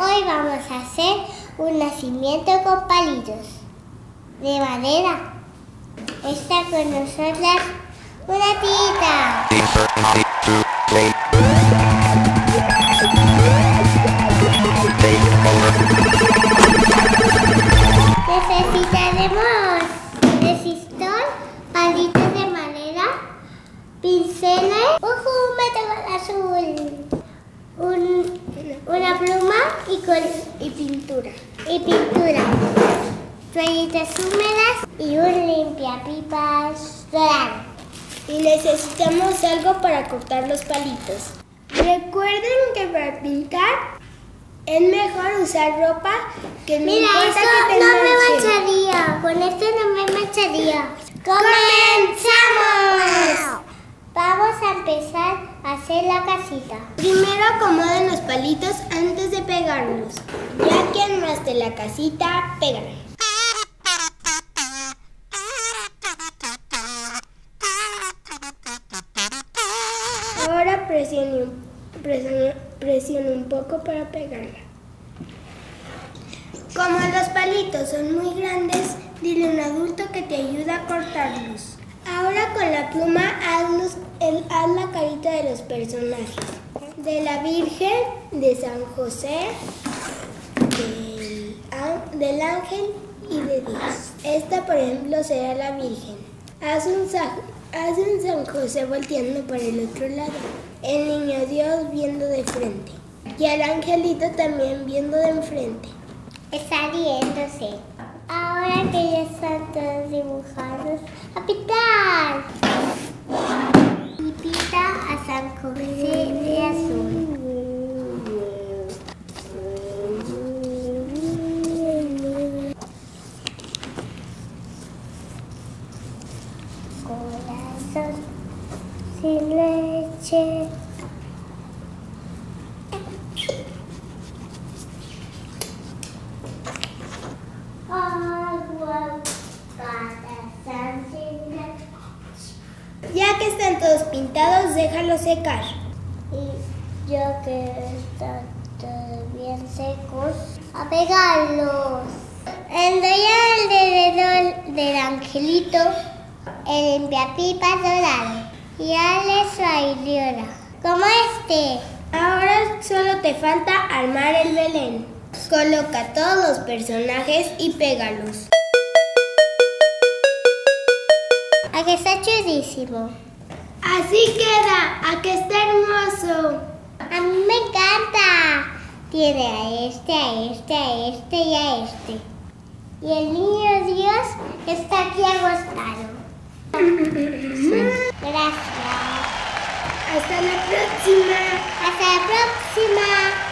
Hoy vamos a hacer un nacimiento con palitos de madera. Está con nosotras una tita. Necesitaremos resistor, palitos de madera, pinceles, un metal azul, una pluma y pintura. Toallitas húmedas y un limpiapipas dorado. Y necesitamos algo para cortar los palitos. Recuerden que para pintar es mejor usar ropa que no importa que te manche. Mira, eso no me mancharía. Con esto no me mancharía. ¡Comenzamos! Vamos a empezar a hacer la casita. Primero acomoden los palitos antes de pegarlos. Ya que armaste la casita, pégala. Ahora presione un poco para pegarla. Como los palitos son muy grandes, dile a un adulto que te ayude a cortarlos. Ahora con la pluma haz la carita de los personajes. De la Virgen, de San José, del ángel y de Dios. Esta, por ejemplo, será la Virgen. Haz un San José volteando para el otro lado. El niño Dios viendo de frente. Y al angelito también viendo de enfrente. Está riéndose. Ahora que ya están todos dibujados, a pintar. Y pinta a San José de azul. Corazón sin leche. Ya que están todos pintados, déjalos secar. Y ya que están todos bien secos, a pegarlos. Enrolla alrededor del angelito el limpiapipas dorado y hazle su aureola, como este. Ahora solo te falta armar el Belén. Coloca todos los personajes y pégalos. A que está chulísimo. Así queda, a que está hermoso. A mí me encanta. Tiene a este y a este. Y el niño Dios está aquí agostado. Gracias. Hasta la próxima.